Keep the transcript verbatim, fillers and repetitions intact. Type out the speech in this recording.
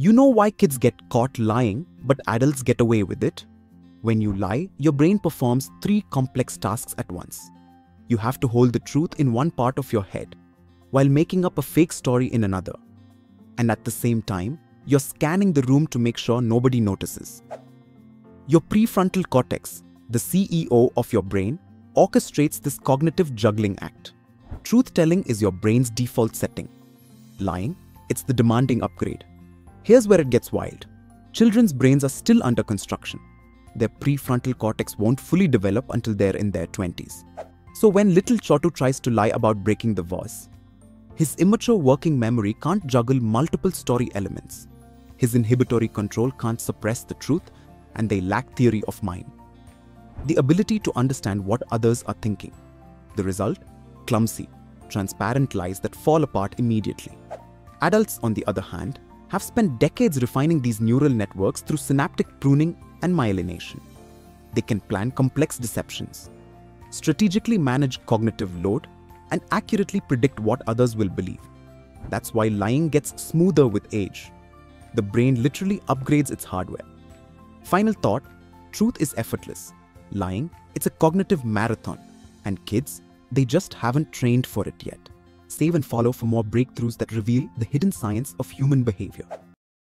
You know why kids get caught lying, but adults get away with it? When you lie, your brain performs three complex tasks at once. You have to hold the truth in one part of your head, while making up a fake story in another. And at the same time, you're scanning the room to make sure nobody notices. Your prefrontal cortex, the C E O of your brain, orchestrates this cognitive juggling act. Truth-telling is your brain's default setting. Lying, it's the demanding upgrade. Here's where it gets wild. Children's brains are still under construction. Their prefrontal cortex won't fully develop until they're in their twenties. So when little Chotu tries to lie about breaking the vase, his immature working memory can't juggle multiple story elements. His inhibitory control can't suppress the truth, and they lack theory of mind. The ability to understand what others are thinking. The result? Clumsy, transparent lies that fall apart immediately. Adults, on the other hand, have spent decades refining these neural networks through synaptic pruning and myelination. They can plan complex deceptions, strategically manage cognitive load, and accurately predict what others will believe. That's why lying gets smoother with age. The brain literally upgrades its hardware. Final thought, truth is effortless. Lying, it's a cognitive marathon. And kids, they just haven't trained for it yet. Save and follow for more breakthroughs that reveal the hidden science of human behavior.